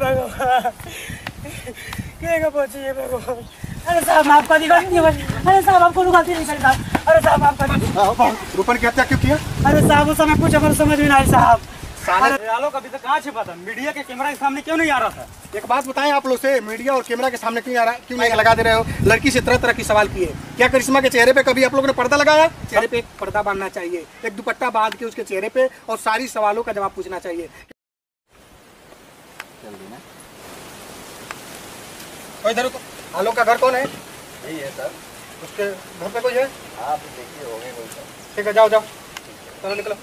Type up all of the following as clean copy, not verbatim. अरे साहब आपका अरे साहब आपको गलती नहीं करता। अरे साहब आपका रूपल क्या क्यों किया? अरे साहब उस समय कुछ हमारे समझ में ना आया साहब। आलोक अभी तक कहाँ छिपा था? मीडिया के कैमरा के सामने क्यों नहीं आ रहा था? एक बात बताएं आप लोग से, मीडिया और कैमरा के सामने क्यों आ रहा है? क्यों नहीं लगा दे रहे हो? लड़की से तरह तरह की सवाल किए। क्या करिश्मा के चेहरे पे कभी आप लोगों ने पर्दा लगाया? चेहरे पे एक पर्दा बांधना चाहिए, एक दुपट्टा बांध के उसके चेहरे पे, और सारी सवालों का जवाब पूछना चाहिए। आलोक का घर कौन है? यही है सर। उसके घर पे कोई है? आप देखिए हो गए। ठीक है जाओ जाओ, चलो निकलो।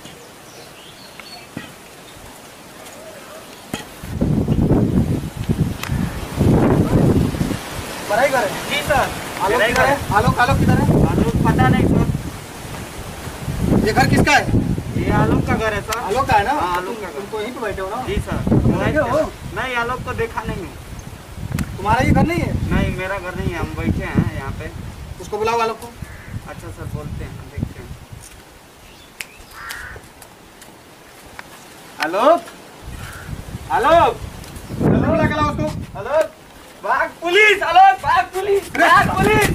पढ़ाई कर रहे हैं? जी सर। आलोक किधर है? आलोक पता नहीं सर। ये घर किसका है? ये आलोक का घर है सर। आलोक का है ना? आलोक का। तुम तो यहीं पे बैठे हो ना? जी सर। नहीं आलोक को देखा नहीं। तुम्हारा ये घर नहीं है? नहीं मेरा घर नहीं है, हम बैठे हैं यहाँ पे। उसको बुलाओ आलोक को। अच्छा सर बोलते हैं, देखते हैं। आलोक आलोक लगा उसको। आलोक भाग पुलिस। आलोक भाग पुलिस। भाग पुलिस।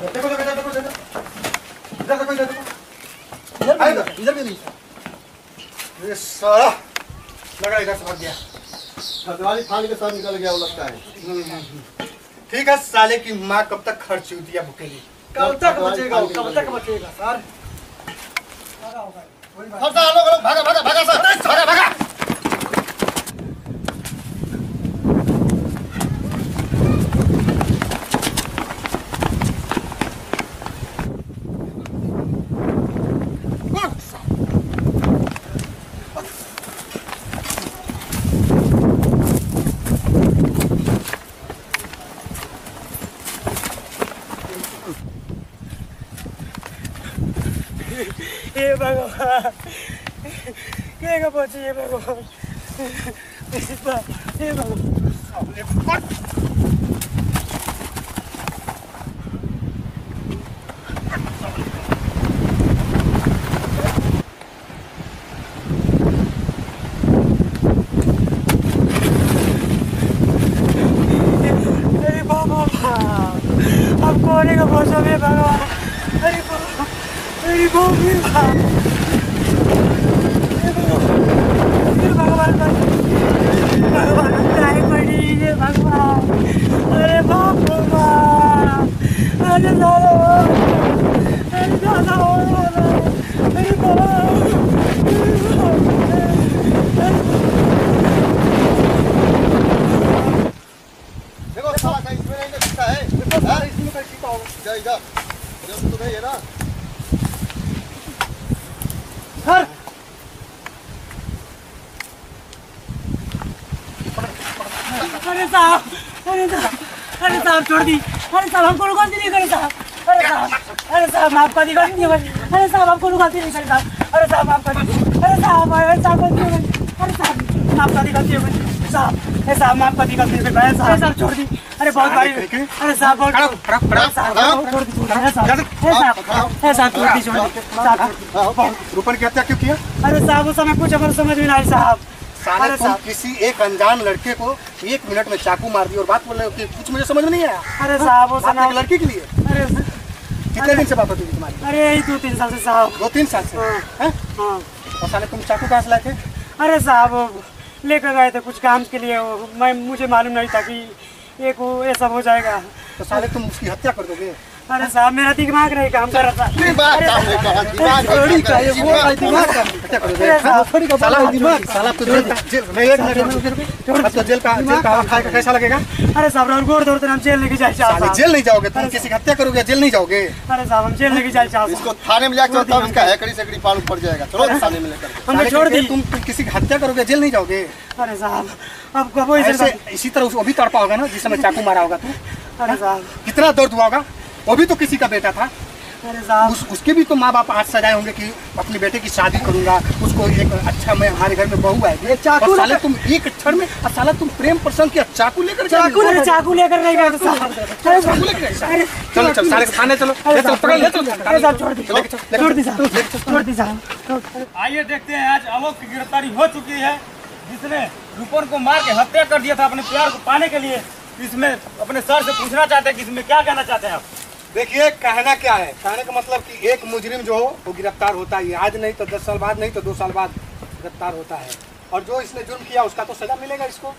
देखो देखो देखो देखो देखो इधर भी नहीं। सारा लगा इधर भाग गया। थाली के साथ निकल गया वो लगता है। ठीक है साले की माँ, कब तक खर्च होती है भुकेली? कब तक बचेगा सर? भागा भागा भागा सर, भागा भागा। ये भगवान क्या बच्चे, ये भगवान का भरोसा में भगवान। अरे बाबा देखो साला का इसमें नहीं दिखता है। इसमें कहीं छिपा हो जाएगा जब तुम्हें ये ना सर। अरे साहब छोड़ दी। अरे साहब हमको गलती नहीं करे साहब। अरे साहब आपका दी गलती नहीं करे। अरे साहब हमको गलती नहीं करे साहब। अरे साहब आपका दी। अरे साहब गलती नहीं करे। अरे साहब आपका दी गलती नहीं करे साहब। ऐसा हम आपका दी गलती नहीं करे साहब। छोड़ दी। अरे बहुत भारी। अरे साहब रूपल की हत्या क्यों किया? अरे साहब उस समय कुछ हमारे समझ में ना आया साहब। साले तुम किसी एक अनजान लड़के को 1 मिनट में चाकू मार दिया और बात बोल रहे हो कि कुछ मुझे समझ में नहीं आया। अरे साहब वो साला लड़की के लिए। अरे कितने दिन से बात होती थी तुम्हारी? अरे 2-3 साल से साहब। 2-3 साल से? और साले तुम चाकू कहाँ से लाए थे? अरे साहब लेकर गए थे कुछ काम के लिए, मैं मुझे मालूम नहीं था कि एक वो ये सब हो जाएगा। तो साले तुम उसकी हत्या कर दोगे? अरे साहब मेरा दिमाग नहीं काम कर रहा था। कैसा लगेगा? अरे साहब रोड दौड़ते हम जेल लेके जाए। जेल नहीं जाओगे तुम, किसी की हत्या करोगे जेल नहीं जाओगे। अरे साहब हम जेल लेके जाए। इसको थाने में जाकर छोड़ दी। तुम किसी की हत्या करोगे जेल नहीं जाओगे। अरे साहब अब कब इसी तरह वो भी तड़पा होगा ना जिस समय चाकू मारा होगा तू? अरे साहब कितना दर्द हुआ होगा। वो भी तो किसी का बेटा था। अरे साहब उसके भी तो माँ बाप हाथ सजाए होंगे कि अपने बेटे की शादी करूंगा, उसको एक अच्छा मैं हमारे घर में बहू आएगी। चाकू साले तुम एक क्षण में साला तुम प्रेम प्रसंग किया चाकू लेकर। चाकू लेकर नहीं गए साहब। चलो चलो सारे थाने चलो। छोड़ दी साहब। आइए देखते हैं आज आलोक की गिरफ्तारी हो चुकी है जिसने रूपल को मार के हत्या कर दिया था अपने प्यार को पाने के लिए, इसमें अपने सर से पूछना चाहते हैं कि इसमें क्या कहना चाहते हैं आप? देखिए कहना क्या है, कहने का मतलब कि एक मुजरिम जो हो वो गिरफ्तार होता ही, आज नहीं तो 10 साल बाद, नहीं तो 2 साल बाद गिरफ्तार होता है, और जो इसने जुर्म किया उसका तो सजा मिलेगा इसको।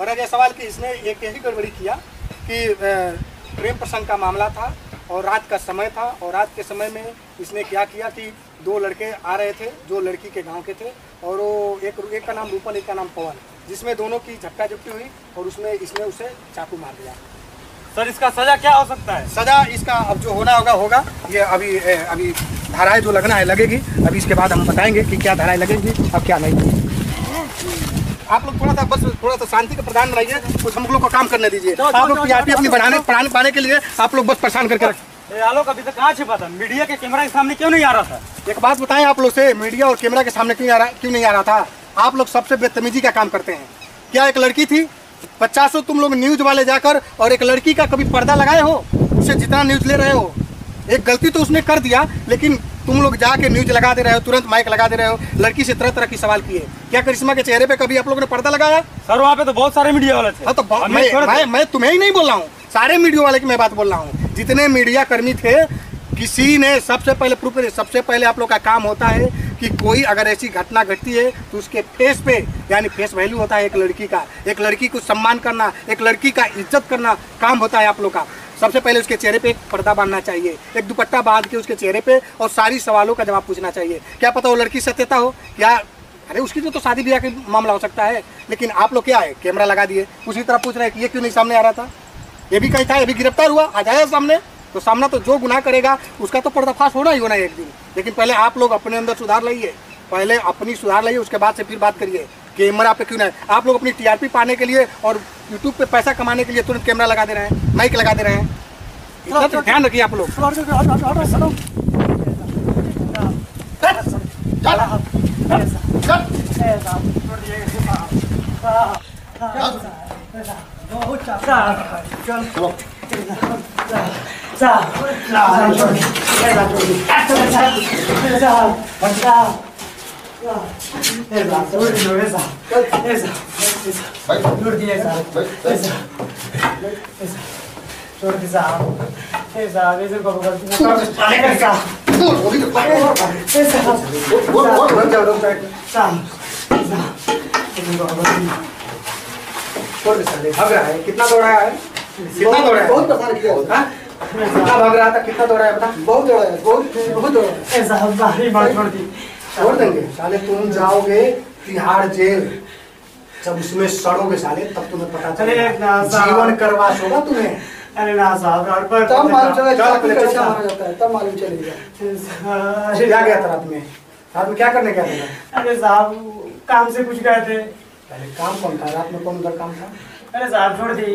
और अगर सवाल कि इसने एक यही गड़बड़ी किया कि प्रेम प्रसंग का मामला था और रात का समय था, और रात के समय में इसने क्या किया कि 2 लड़के आ रहे थे जो लड़की के गांव के थे, और वो एक का नाम रूपल, एक का नाम पवन, जिसमें दोनों की झपटा झपटी हुई और उसने इसने उसे चाकू मार दिया। सर इसका सजा क्या हो सकता है? सजा इसका अब जो होना होगा होगा, ये अभी धाराएं जो लगना है लगेगी, अभी इसके बाद हम बताएंगे कि क्या धाराएं लगेंगी अब क्या नहीं। आप लोग थोड़ा सा बस थोड़ा सा शांति का प्रदान बनाइए, कुछ हम लोग को काम करने दीजिए। आप लोग पीआरपी अपनी बनाने पढ़ाने पाने के लिए आप लोग बस परेशान करके रखें। आलोक अभी तक कहाँ छिपा था? मीडिया के कैमरा के सामने क्यों नहीं आ रहा था? एक बात बताएं आप लोग से, मीडिया और कैमरा के सामने क्यों नहीं आ रहा था? आप लोग सबसे बदतमीजी का काम करते हैं। क्या एक लड़की थी 50 तुम लोग न्यूज वाले जाकर, और एक लड़की का कभी पर्दा लगाए हो? उसे जितना न्यूज ले रहे हो, एक गलती तो उसने कर दिया लेकिन तुम लोग जाके न्यूज लगा दे रहे हो, तुरंत माइक लगा दे रहे हो, लड़की से तरह तरह की सवाल किए। क्या करिश्मा के चेहरे पे कभी आप लोगों ने पर्दा लगाया? सर वहाँ पे तो बहुत सारे मीडिया वाले थे। हाँ तो मैं तुम्हें ही नहीं बोल रहा हूँ, सारे मीडिया वाले की मैं बात बोल रहा हूँ, जितने मीडिया कर्मी थे किसी ने सबसे पहले प्रूफ। सबसे पहले आप लोग का काम होता है कि कोई अगर ऐसी घटना घटती है तो उसके फेस पे, यानी फेस वैल्यू होता है एक लड़की का, एक लड़की को सम्मान करना, एक लड़की का इज्जत करना काम होता है आप लोग का। सबसे पहले उसके चेहरे पे एक पर्दा बांधना चाहिए, एक दुपट्टा बांध के उसके चेहरे पे, और सारी सवालों का जवाब पूछना चाहिए। क्या पता वो लड़की सत्यता हो, या अरे उसकी तो शादी ब्याह का मामला हो सकता है, लेकिन आप लोग क्या है कैमरा लगा दिए, उसी तरह पूछ रहे हैं कि ये क्यों नहीं सामने आ रहा था, ये भी कहीं था, ये भी गिरफ्तार हुआ, आ जाए सामने तो सामना। तो जो गुनाह करेगा उसका तो पर्दाफाश होना ही होना है एक दिन, लेकिन पहले आप लोग अपने अंदर सुधार लाइए, पहले अपनी सुधार लाइए, उसके बाद से फिर बात करिए। कैमरा पे क्यों नहीं? आप लोग अपनी टीआरपी पाने के लिए और यूट्यूब पे पैसा कमाने के लिए तुरंत कैमरा लगा दे रहे हैं, माइक लगा दे रहे हैं। इतना तो ध्यान रखिए आप लोग। कितना दौड़ा है? कितना भाग रहा था? कितना दौड़ा है? बहुत दौड़ा है, बहुत दौड़ा है। छोड़ देंगे साले, तुम जाओगे तिहाड़ जेल, जब उसमें सड़ोगे साले तब तुम्हें पता चलेगा, जीवन करवास होगा तुम्हें। अरे ना साहब, तब मालूम चलेगा, तब मालूम चलेगा। क्या गया था रात में? रात में क्या करने गया था? अरे साहब काम से कुछ गए थे। पहले काम कौन था? रात में कौन उधर काम था? अरे साहब छोड़ दी,